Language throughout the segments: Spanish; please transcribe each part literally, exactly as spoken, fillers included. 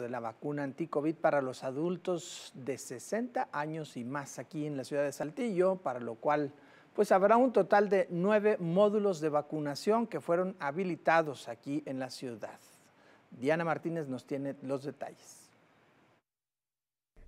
de la vacuna anti-COVID para los adultos de sesenta años y más aquí en la ciudad de Saltillo, para lo cual pues habrá un total de nueve módulos de vacunación que fueron habilitados aquí en la ciudad. Diana Martínez nos tiene los detalles.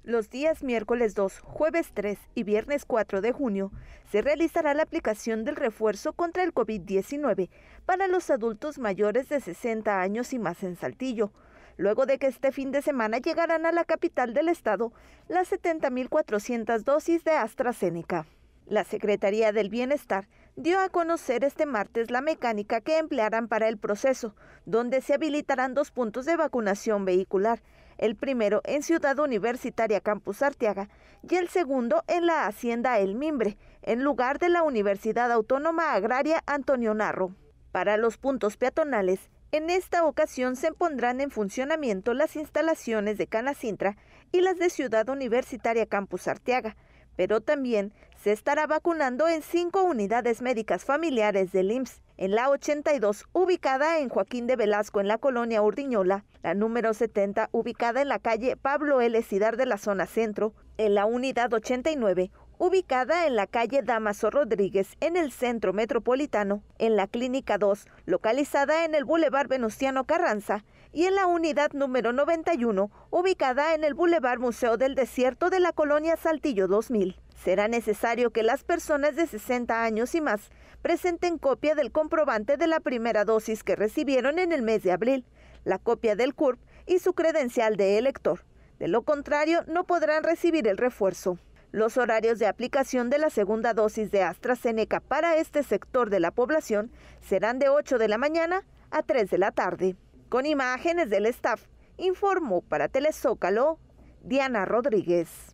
Los días miércoles dos, jueves tres y viernes cuatro de junio se realizará la aplicación del refuerzo contra el COVID diecinueve para los adultos mayores de sesenta años y más en Saltillo. Luego de que este fin de semana llegarán a la capital del estado las setenta mil cuatrocientas dosis de AstraZeneca. La Secretaría del Bienestar dio a conocer este martes la mecánica que emplearán para el proceso, donde se habilitarán dos puntos de vacunación vehicular, el primero en Ciudad Universitaria Campus Arteaga y el segundo en la Hacienda El Mimbre, en lugar de la Universidad Autónoma Agraria Antonio Narro. Para los puntos peatonales, en esta ocasión se pondrán en funcionamiento las instalaciones de Canacintra y las de Ciudad Universitaria Campus Arteaga, pero también se estará vacunando en cinco unidades médicas familiares del I M S S, en la ochenta y dos ubicada en Joaquín de Velasco en la colonia Urdiñola, la número setenta ubicada en la calle Pablo L. Cidar de la zona centro, en la unidad ochenta y nueve ubicada en la calle Dámaso Rodríguez, en el centro metropolitano, en la Clínica dos, localizada en el Boulevard Venustiano Carranza, y en la unidad número noventa y uno, ubicada en el Boulevard Museo del Desierto de la colonia Saltillo dos mil. Será necesario que las personas de sesenta años y más presenten copia del comprobante de la primera dosis que recibieron en el mes de abril, la copia del C U R P y su credencial de elector. De lo contrario, no podrán recibir el refuerzo. Los horarios de aplicación de la segunda dosis de AstraZeneca para este sector de la población serán de ocho de la mañana a tres de la tarde. Con imágenes del staff, informó para Telezócalo, Diana Rodríguez.